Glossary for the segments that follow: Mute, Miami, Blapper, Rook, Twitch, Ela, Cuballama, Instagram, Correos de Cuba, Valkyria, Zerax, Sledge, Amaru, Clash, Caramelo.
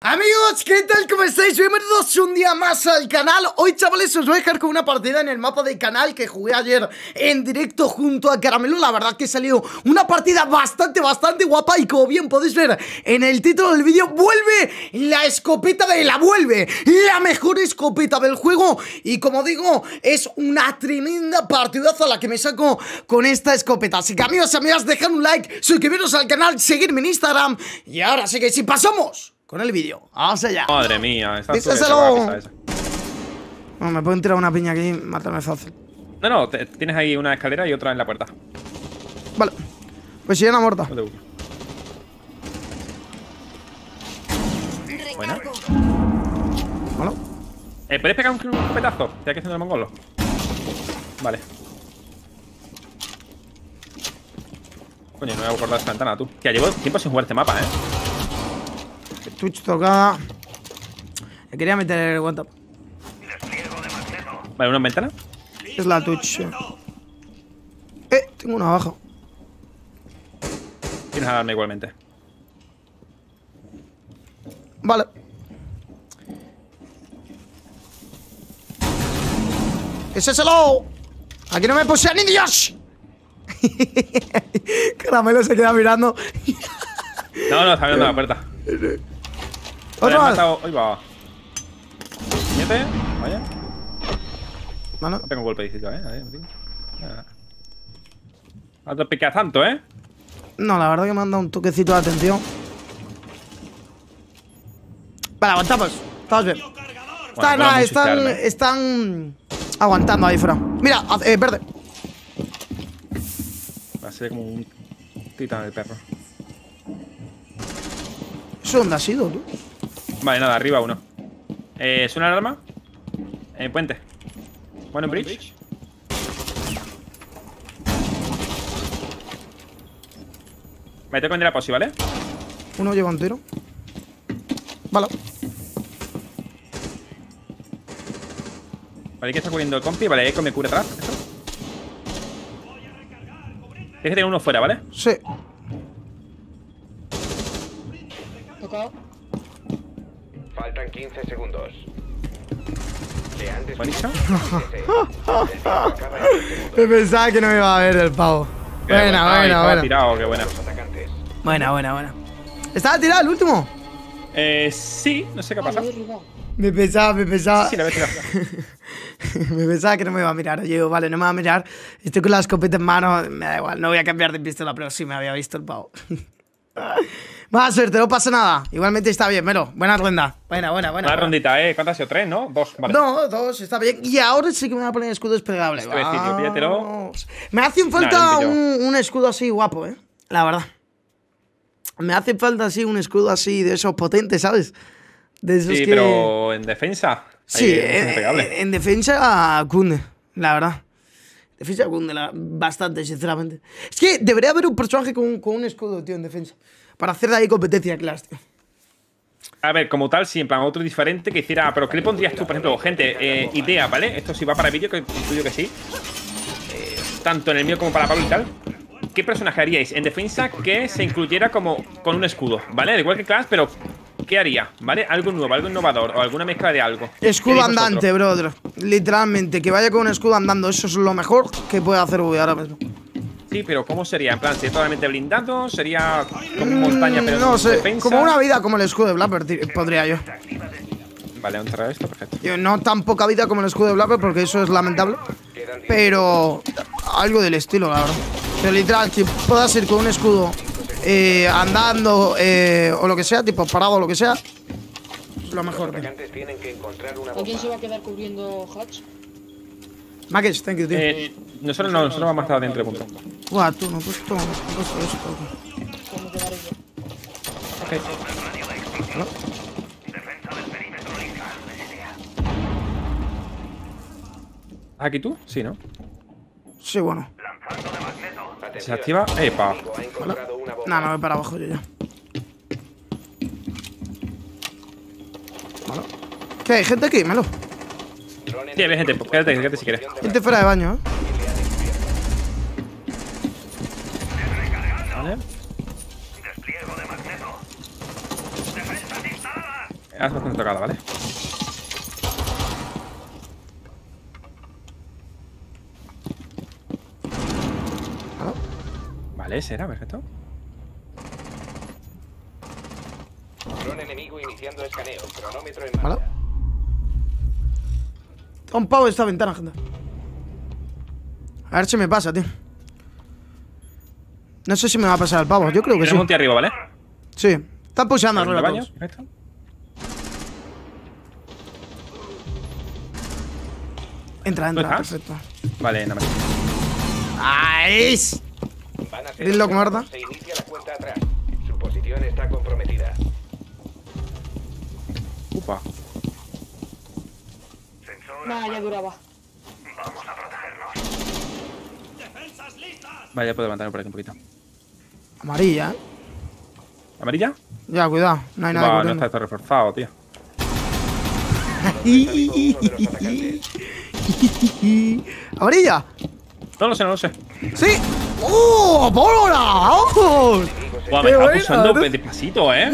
Amigos, ¿qué tal? ¿Cómo estáis? Bienvenidos un día más al canal. Hoy, chavales, os voy a dejar con una partida en el mapa del canal que jugué ayer en directo junto a Caramelo. La verdad que salió una partida bastante guapa y como bien podéis ver en el título del vídeo, vuelve la escopeta de Ela, vuelve la mejor escopeta del juego. Y como digo, es una tremenda partidaza la que me saco con esta escopeta. Así que, amigos y amigas, dejad un like, suscribiros al canal, seguirme en Instagram. Y ahora sí que sí, pasamos con el vídeo. ¡Vamos allá! Madre mía, está esa. No, me pueden tirar una piña aquí y matarme fácil. No, no, tienes ahí una escalera y otra en la puerta. Vale. Pues si ya no muerta. No te busques. Bueno. ¿Malo? ¿Puedes pegar un petazo? Te que haciendo el mongolo. Vale. Coño, no me voy a acordar esta ventana, tú. Que llevo tiempo sin jugar este mapa, eh. Twitch tocada. Le quería meter el guanta. Vale, ¿una ventana? Es la Twitch. Tengo una abajo. Tienes alarma igualmente. Vale. ¡Ese es el low! ¡Aquí no me puse ni Dios! Caramelo se queda mirando. No, está mirando la puerta. Otro matado. Ahí va. Puñete. Vaya. Mano. No tengo golpe de sitio, A ver, tío. No te picas tanto, ¿eh? No, la verdad que me han dado un toquecito de atención. Vale, aguantamos. Estamos bien. Bueno, están aguantando ahí fuera. Mira, verde. Va a ser como un titán del perro. ¿Eso dónde ha sido, tú? Vale, nada, arriba uno. ¿Suena alarma? Puente. Bueno, bridge. Me tengo que ir a posi, ¿vale? Uno lleva un tiro. Vale. Vale, que está cubriendo el compi. Vale, con mi cura atrás. Tienes que tener uno fuera, ¿vale? Sí. Faltan 15 segundos. ¿Buenísimo? Me pensaba que no me iba a ver el pavo. Buena. Tirado, qué buena. Buena. ¿Estaba tirado el último? Sí, no sé qué ha pasado. Me pensaba. Sí, la había tirado. Me pensaba que no me iba a mirar. Yo digo, vale, no me va a mirar. Estoy con la escopeta en mano. Me da igual, no voy a cambiar de pistola, pero sí me había visto el pavo. Mala suerte, no pasa nada. Igualmente está bien, Melo. Buena ronda. Buena. Una rondita, ¿Cuántas ha sido? ¿Tres, no? Dos, vale. No, dos, está bien. Y ahora sí que me voy a poner escudo desplegable. Me hace falta un escudo así guapo, la verdad. Me hace falta así un escudo así de esos potentes, ¿sabes? De esos sí, que... pero en defensa. Sí, en defensa cunde, la verdad. Defensa cunde bastante, sinceramente. Es que debería haber un personaje con un escudo, tío, en defensa. Para hacer de ahí competencia, Clash, tío. A ver, como tal, sí, en plan, otro diferente que hiciera. Pero ¿qué le pondrías tú, por ejemplo, gente? Idea, ¿vale? Esto sí va para vídeo, que intuyo que sí. Tanto en el mío como para Pablo y tal. ¿Qué personaje haríais en defensa que se incluyera como con un escudo? ¿Vale? Al igual que Clash, pero ¿qué haría? ¿Vale? Algo nuevo, algo innovador o alguna mezcla de algo. Escudo andante, brother. Literalmente, que vaya con un escudo andando. Eso es lo mejor que puede hacer Bobby ahora mismo. Sí, pero ¿cómo sería? En plan, ¿sería totalmente blindado? ¿Sería como montaña, pero no sé, defensa? Como una vida como el escudo de Blapper, podría yo. Vale, vamos a traer esto, perfecto. Yo no tan poca vida como el escudo de Blapper, porque eso es lamentable. Pero algo del estilo, la verdad. Pero literal, que puedas ir con un escudo andando o lo que sea, tipo parado o lo que sea. Es lo mejor. ¿Alguien se va a quedar cubriendo Hatch? Mackes, thank you, tío. Nosotros no, nosotros vamos a estar dentro de punto. Buah, tú no, pues todo, ¿Cómo quedaré yo? Ok. ¿No? ¿Aquí tú? Sí, ¿no? Sí, bueno. Se activa. ¡Epa! Nada, no voy para abajo yo ya. Vale. ¿Qué? ¿Hay gente aquí? Melo. Sí, hay gente, quédate si quieres. Gente fuera de baño, Vale. Haz bastante tocada, ¿vale? Vale, será, perfecto. Dron enemigo iniciando escaneo. Cronómetro en marcha. ¿Vale? Está un pavo de esta ventana, gente. A ver si me pasa, tío. No sé si me va a pasar el pavo. Yo creo que sí. Tenemos un tío arriba, ¿vale? Sí. Está pusheando arriba todos. Perfecto. Entra, perfecto. Vale, nada más. ¡Nice! Dilo, Marta. Se inicia la cuenta atrás. Su posición está comprometida. Upa. Nada, ya duraba. Vamos a protegernos. Defensas listas. Vale, ya puedo levantarme por aquí un poquito. Amarilla, ¿eh? ¿Amarilla? Ya, cuidado. No hay nada. No, está esto reforzado, tío. ¿Amarilla? No lo sé, no lo sé. ¡Sí! ¡Oh! ¡Pólvora! ¡Vamos! Buah, me está pulsando despacito, ¿eh?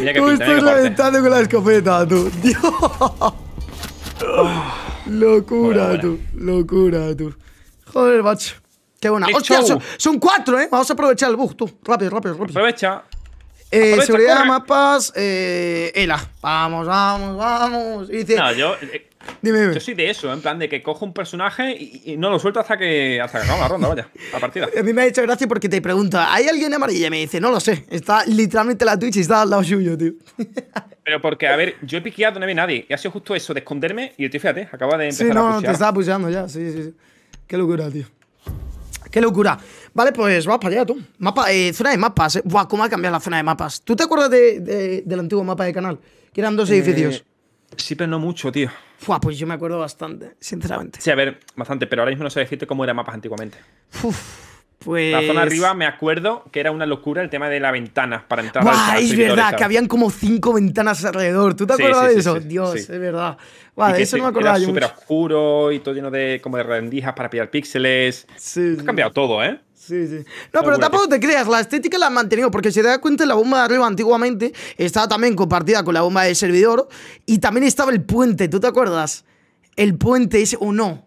Mira que pinta, mira que corte. Reventando con la escopeta, tú. ¡Dios! Locura, buena, tú. Locura, tú. Joder, macho. Qué buena. ¡Hostia! Son 4, ¿eh? Vamos a aprovechar el bug, tú. Rápido. Aprovecha. Seguridad, corre. Mapas. Ela. Vamos. Y dice, no, yo. Dime. Yo soy de eso, en plan de que cojo un personaje y no lo suelto hasta que acabamos la ronda, vaya, la partida. A mí me ha hecho gracia porque te pregunta, ¿hay alguien amarilla? Y me dice, no lo sé. Está literalmente la Twitch y está al lado suyo, tío. Pero porque, a ver, yo he piqueado, no había nadie. Y ha sido justo eso, de esconderme. Y el tío, fíjate, acaba de empezar a pushear. Sí, no, te estaba pusheando ya, sí. Qué locura, tío. Qué locura. Vale, pues vas para allá, tú. Mapa, zona de mapas, ¿eh? Buah, cómo ha cambiado la zona de mapas. ¿Tú te acuerdas del antiguo mapa de canal? Que eran 2 edificios. Sí, pero no mucho, tío. Fua, pues yo me acuerdo bastante, sinceramente. Sí, a ver, bastante, pero ahora mismo no sé decirte cómo eran mapas antiguamente. Uf, pues... La zona arriba me acuerdo que era una locura el tema de la ventana para entrar. Buah, es verdad, ¿sabes? Que habían como 5 ventanas alrededor. ¿Tú te acuerdas de eso? Sí, Dios, sí. Es verdad. Vale, eso no me acordaba yo. Súper oscuro y todo lleno de como de rendijas para pillar píxeles. Sí. Ha cambiado todo, ¿eh? Sí. No, pero tampoco te creas, la estética la han mantenido, porque si te das cuenta, la bomba de arriba antiguamente estaba también compartida con la bomba de servidor y también estaba el puente, ¿tú te acuerdas? El puente ese, o no.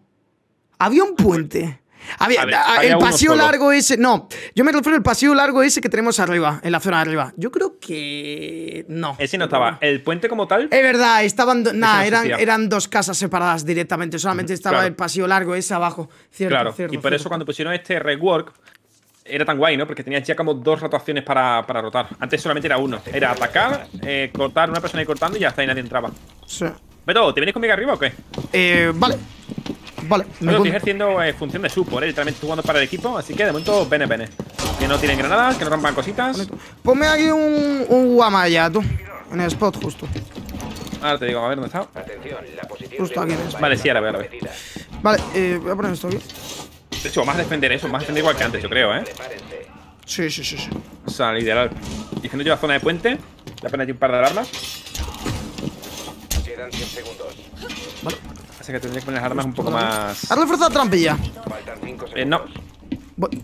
Había un puente. Había el pasillo largo ese, no. Yo me refiero al pasillo largo ese que tenemos arriba, en la zona de arriba. Yo creo que... No. Ese no estaba. ¿El puente como tal? Es verdad, estaban... Nah, no eran 2 casas separadas directamente. Solamente estaba el pasillo largo ese abajo. Cierto, y por eso cuando pusieron este rework... Era tan guay, ¿no? Porque tenías ya como 2 rotaciones para rotar. Antes solamente era 1. Era atacar, cortar, una persona ahí cortando y ya está, y nadie entraba. Sí. Beto, ¿te vienes conmigo arriba o qué? Vale. Bueno, estoy ejerciendo función de support, literalmente jugando para el equipo, así que de momento, bene. Que no tienen granadas, que no rompan cositas. Ponme aquí un guamaya, tú. En el spot, justo. Ahora te digo, a ver dónde está. Atención, la posición justo aquí. Vale, sí, ahora veo. Vale, voy a poner esto aquí. De hecho, más defender eso, más defender igual que antes, yo creo, ¿eh? Sí. O sea, ideal. Diciendo yo la zona de puente, la pena hay un par de alarmas. Quedan 10 segundos. Vale. Así que tendría que poner las armas un poco más. Hazle fuerza a trampilla. No. Voy.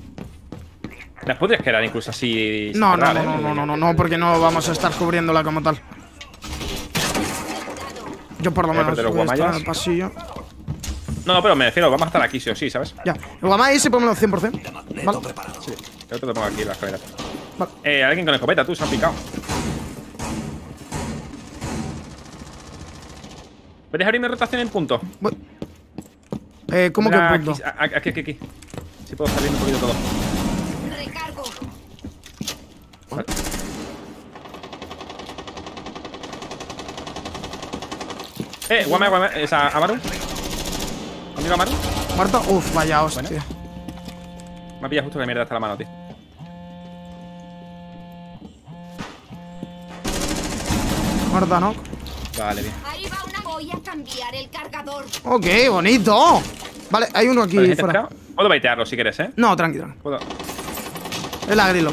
Las podrías quedar incluso así. No, porque no vamos a estar cubriéndola como tal. Yo por lo menos voy a estar en el pasillo. No, pero me refiero, vamos a estar aquí sí o sí, ¿sabes? Ya, el guamá ese ponmelo 100%. Vale. Sí, yo te lo pongo aquí en la escalera. Vale. Alguien con escopeta, tú, se han picado. ¿Puedes abrirme rotación en punto? Voy. ¿Cómo que en punto? Aquí. Sí puedo salir un poquito todo. Recargo. Vale. Guamá, esa, Amaru. ¿Conmigo Amaru? Muerto. Uf, vaya hostia. Bueno. Me ha pillado justo que mierda hasta la mano, tío. Muerta, ¿no? Vale, bien. Ahí va una. Voy a cambiar el cargador. Ok, bonito. Vale, hay uno aquí fuera. Puedo baitearlo si quieres, ¿eh? No, tranquilo. Puedo. El agrilo.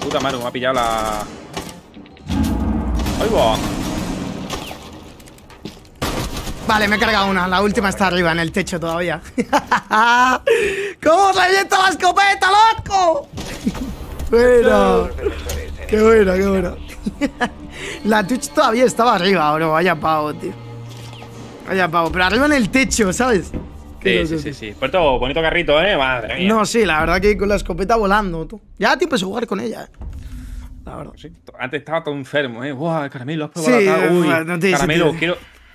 Puta Maru, me ha pillado la... ¡Ay, va! Vale, me he cargado una. La última está arriba, en el techo todavía. ¿Cómo revienta la escopeta, loco? Bueno. Qué bueno, qué bueno. La Twitch todavía estaba arriba, bro. Vaya pavo, tío. Vaya pavo. Pero arriba en el techo, ¿sabes? Sí, sí, sí, sí. Puerto, bonito carrito, ¿eh? Madre mía. No, sí, la verdad que con la escopeta volando, tú. Ya te puedes jugar con ella, ¿eh? La verdad. Sí, antes estaba todo enfermo, ¿eh? ¡Buah, Caramelo! Has probado acá. Uy, no te Caramelo,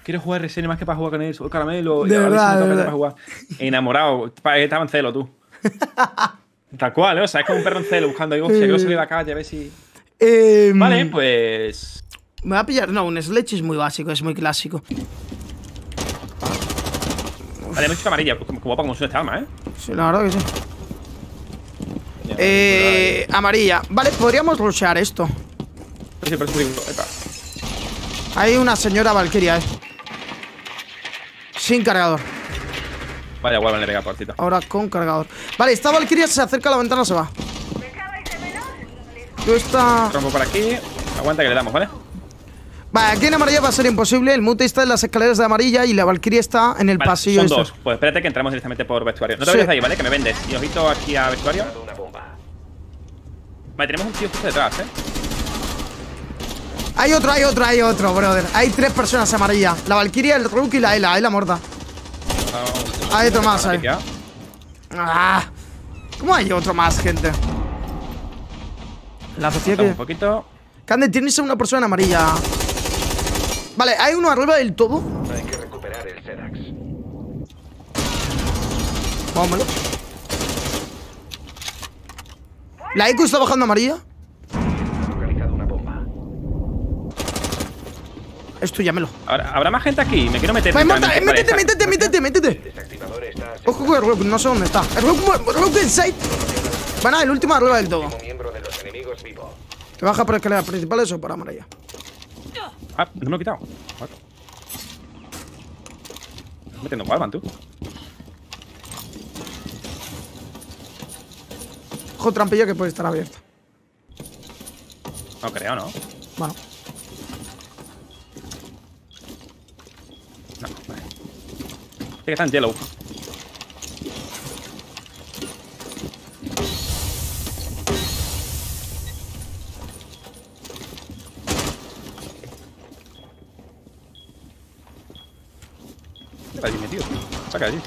quiero jugar RCN más que para jugar con eso. Caramelo, de verdad, de verdad. Para jugar. Enamorado. Estaba en celo, tú. Tal cual, ¿eh? O sea, es como un perro en celo buscando. Digo, hostia, quiero salir de la calle a ver si… Vale, pues… Me va a pillar… No, un Sledge es muy básico, es muy clásico. Vale, me he hecho amarilla, como guapa como suena esta arma, ¿eh? Sí, la verdad que sí. Amarilla. Vale, podríamos rushear esto. Sí, pero es… Hay una señora Valkyria, ¿eh? Sin cargador. Vale, igual vale, le pega partita. Ahora con cargador. Vale, esta Valkyria se acerca a la ventana, se va. Yo esta… Rompo por aquí. Aguanta que le damos, ¿vale? Vale, aquí en amarilla va a ser imposible. El Mute está en las escaleras de amarilla y la Valkyria está en el pasillo. Son dos. Pues espérate que entramos directamente por vestuario. No te vayas ahí, ¿vale? Que me vendes. Y ojito aquí a vestuario. Vale, tenemos un tío justo detrás, ¿eh? Hay otro, brother. Hay tres personas amarilla. La Valkyria, el Rook y la Ela. Ahí la morda. Hay otro más, ¿eh? Ah, ¿cómo hay otro más, gente? La sociedad que… un poquito. Cande, tienes a una persona amarilla. Vale, hay uno arriba del todo. Hay que recuperar el Zerax. Vámonos. La IQ está bajando amarilla. Localizado una bomba. Esto llámelo. Habrá más gente aquí. Me quiero meter. Pues métete. Ojo con el Rook, no sé dónde está. El Rook inside. Van a el último arriba del todo. ¿Te baja por escaleras principales o por amarilla? Ah, no me lo he quitado. Estás metiendo palman, tú. Ojo, trampilla que puede estar abierta. No creo, ¿no? Bueno. No, vale. Este que está en yellow. Ahí metido. Saca, sí.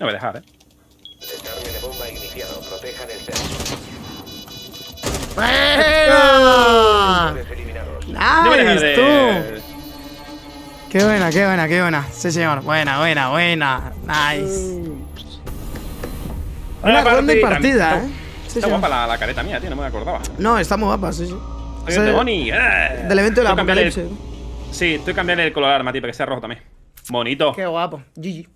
No me dejar, ¿eh? Descargue de bomba iniciado. Protejan el centro. ¡Buena! ¡Nice, tú! ¡Qué buena! Sí, señor. Buena. Nice. Una grande partida, ¿eh? Sí, está guapa la careta mía, tío, no me acordaba. No, está muy guapa, sí. Oye, o sea, Bonnie. Del evento de la apocalipsis. Sí, estoy cambiando el color de arma, tío, para que sea rojo también. Bonito. Qué guapo. GG.